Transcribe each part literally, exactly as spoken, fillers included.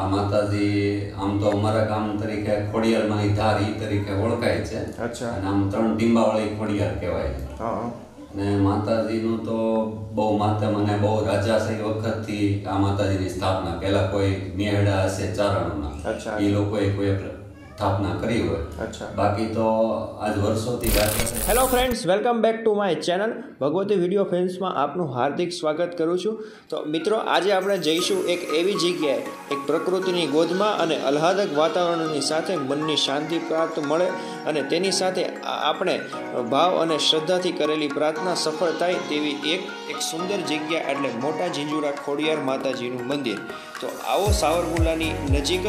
खोडियार मां धार ई तरीके ओळखाय छे। अच्छा। अने आम त्रण टींबावाळी खोडियार कहेवाय। हां। अने माताजीनुं तो बहु माता मने बहु राजाशाही वखतथी आ माताजीनी स्थापना पहेला कोई नेहडा हशे चारणोना। अच्छा। ई लोकोए कोई स्थापना करी हो। अच्छा। बाकी तो आज वर्षों थी बात। Hello friends, welcome back to my channel Bhagwati video fans में आपनुं हार्दिक स्वागत करूँ छूँ। तो मित्रों, आज आपणे जईशुं एक एवी जग्याए, एक प्रकृतिनी गोदमां अने आह्लादक वातावरणनी साथे मननी शांति प्राप्त मळे अने तेनी साथे आपणे भाव अने श्रद्धाथी करेली प्रार्थना सफळ थाय तेवी एक एक सुंदर जग्या एटले मोटा झींजुड़ा खोडियार माताजीनुं मंदिर। तो आवो सावरकुंडलानी नजीक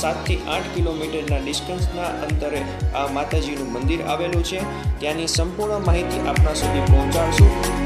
सात थी आठ किलोमीटर डिस्टन्सना अंतरे आ माताजीनुं मंदिर आवेलुं छे। त्यानी संपूर्ण माहिती आपना सुधी पहोंचाडशुं।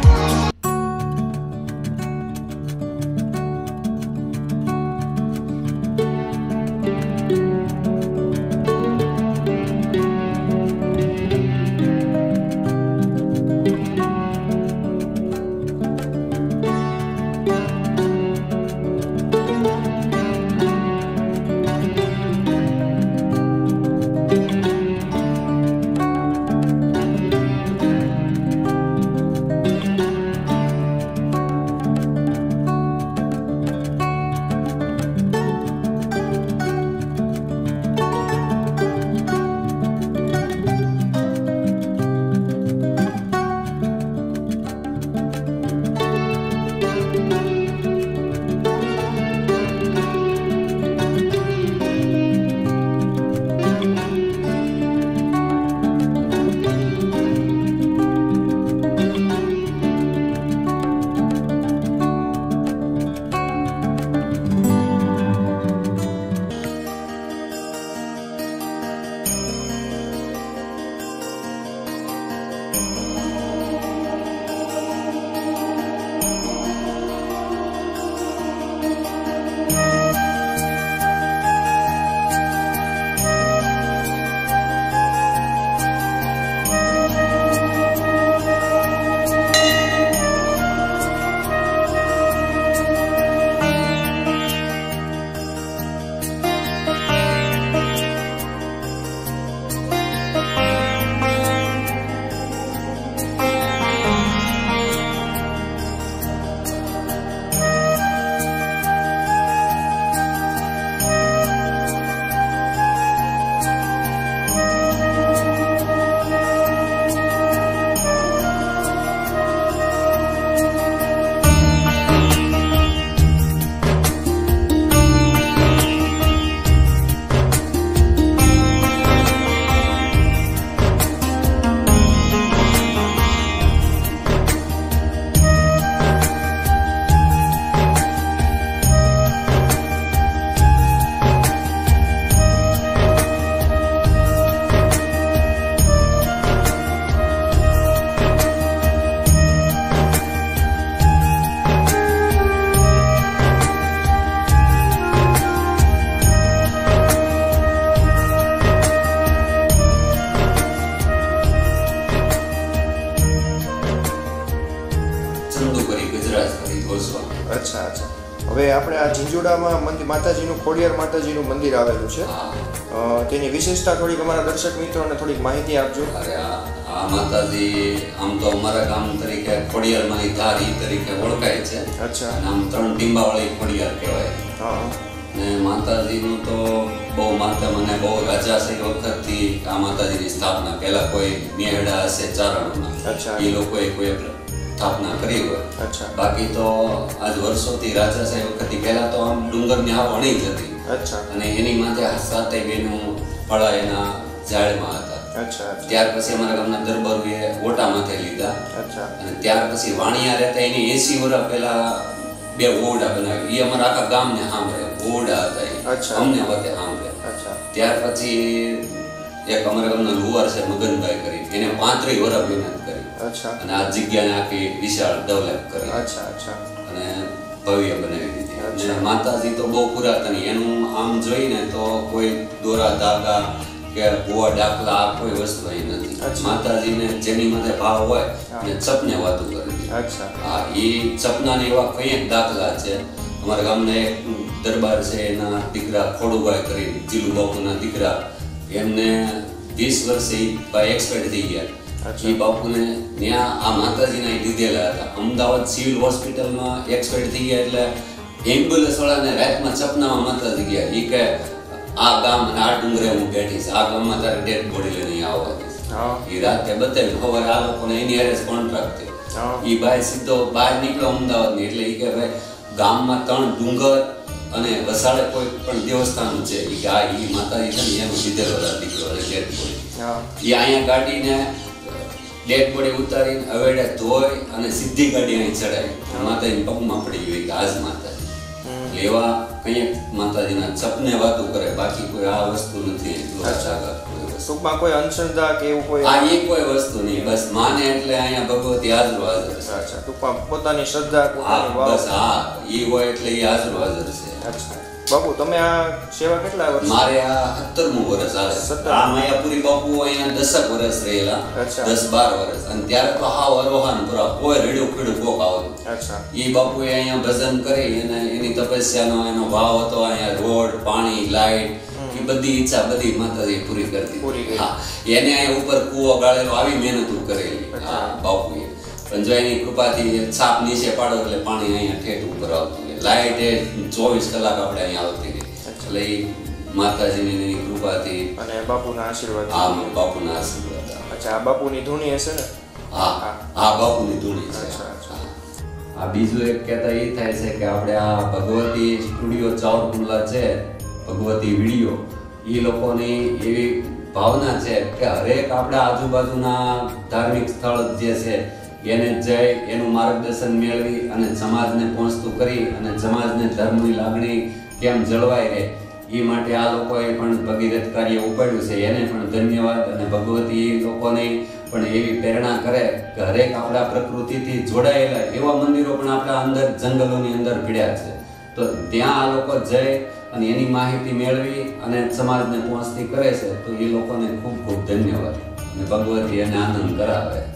अच्छा अच्छा। हवे आपणे आ झींजुडामां मंदिर माताजीनुं खोडियार माताजीनुं मंदिर आवेलुं छे। हां। तेनी विशेषता थोडीक અમારા દર્શક મિત્રોને થોડીક માહિતી આપજો। અરે આ માતાજી આમ તો અમારા ગામ તરીકે ખોડિયારમાંની ધારી તરીકે ઓળખાય છે। અચ્છા। નામ ત્રણ ટીંબાવાળી ખોડિયાર કહેવાય। હા। ને માતાજીનું તો બહુ માતા મને બહુ રાજાશાહી વખતથી આ માતાજીની સ્થાપના પહેલા કોઈ નેહડા હશે ચારણોના। અચ્છા। એ લોકોએ કોઈ स्थापना करी हो। अच्छा। बाकी तो आज वर्षों थी राजा से वखती पहला तो हम डूंगर ने हणी जती। अच्छा। અને એની માથે આ સાતે બેનું ફળા એના ઝાડમાં હતા। अच्छा। ત્યાર પછી અમારા ગામના દરબારવીએ ઓટા માથે લીધા। अच्छा। અને ત્યાર પછી વાણિયા રહેતા એની એંસી વર્ષ પહેલા બે ઓડા બનાવી। એ અમારા આખા ગામને સાંભળે ઓડા હતા। अच्छा। અમને વખતે સાંભળે। अच्छा। ત્યાર પછી એક અમારા ગામનો લુવાર છે મગનભાઈ કરી એને પાંત્રીસ વર્ષ મહેનત કરી। अच्छा। અને આ જગ્યાને આખી વિશાળ ડેવલપ કરી। अच्छा अच्छा। અને ભવ્ય બનાવી દીધી। અને માતાજી તો બહુ પુરાતની, એનું આમ જોઈને તો કોઈ દોરા ધાગા કે બોવા ડાકલા આ કોઈ વસ્તુ અહીં નથી। માતાજીને જેની માથે ભાવ હોય ને સપને વાતો કરી। अच्छा। આ એ સપનાને એવા કઈ એક દાખલા છે। अमरा गामना एक दरबार है एना दीकरा खोडूभाई करी जीलू बापूना दीकरा एमने वीस वर्षे भाई एक्सपायर थी गया। अच्छा। बापू ने न्या आ माताजीना लीधेला हता अमदावाद सिविल होस्पिटल में एक्सपायर थी गया एटले एम्ब्युलन्स वाळाने रात में सपनामां माताजी गया ई के आ गाम ना डुंगरे हूँ बैठी आ गाम में तारे डेड बॉडी लईने आवा हां ई राते बताई खबर आ लोकोने एनी हारे कॉन्ट्राक्ट थी। ई भाई सीधो बाहर निकलो अमदावाद एटले ई के भाई गाम में त्रण डूंगर अने वसाड़े कोई पण देवस्थान छे ई के आ ई माताजी ने एम लीधेलो दीकरो डेड बॉडी। हां ई आया गाड़ी ने डेड बॉडी उतारीने अवेडे धोई अने सीधी गाड़ी अहीं चढ़ाई माताजी पगमां पड़ी गई के आज माताजी एवा कई माताजीना सपने वातो करे बाकी कोई आ वस्तु नथी। अच्छा सुखमा कोई अंशदा के वो कोई आ ये कोई वस्तु नहीं बस माने એટલે આયા ભગવતી હાજર હાજર છે। અચ્છા તો પોતાની શ્રદ્ધા પોતાની વાવ બસ હા ઈ હોય એટલે ઈ હાજર હાજર છે। અચ્છા બાપુ તમે આ સેવા કેટલા વર્ષ મારે આ સત્તરમું વર્ષ આ આ માયાપુરી બાપુ આયા દસ વર્ષ રહેલા દસ બાર વર્ષ અને ત્યારે તો હા વરોહાનપુરા કોઈ રેડ્યું ખેડું કોક આવો। અચ્છા ઈ બાપુ આયા ભજન કરે અને એની તપસ્યાનો એનો ભાવ હતો આયા રોડ પાણી લાઈટ बदी इच्छा बदी माताजी पूरी करती पूरी। हां याने आ ऊपर कुओ गाळेलो आवी मेहनत करेली। हां बापू पण जो एनी कृपाथी छाप नीचे पाडो એટલે પાણી અહીંયા ઠેઠ ઉપર આવતું છે લાઈટ એ ચોવીસ કલાક આપણે અહીંયા આવતી રહે એટલે ઈ માતાજીની કૃપાથી અને બાપુના આશીર્વાદ। હા બાપુના આશીર્વાદ। અચ્છા બાપુની ધૂણી હશે ને? હા હા બાપુની ધૂણી છે। અચ્છા આ બીજો એક કહેતા ઈ થાય છે કે આપણે આ ભગવતી સ્ટુડિયો સાવરકુંડલા છે ભગવતી વિડિયો ये लोगों ने ये भावना है कि हर एक अपना आजूबाजूना धार्मिक स्थल जे छे एने जय एनु मार्गदर्शन मेळवी अने समाजने पहोंचतुं करी अने समाजने धर्मनी लागणी केम जळवाय रहे ये माटे आ लोकोए पण भगीरथ कार्य उपाड्युं छे एने पण धन्यवाद अने भगवती लोकोने पण एवी प्रेरणा करे कि हर एक अपना प्रकृतिथी जोडायेला एवा मंदिरो पण आपणा अंदर जंगलोनी अंदर पड्या छे तो त्यां आ लोको जय અને એની માહિતી મેળવી અને સમાજને પહોંચતી કરે છે તો એ લોકોને ખૂબ ખૂબ ધન્યવાદ અને ભગવતી એને આનંદ કરાવે।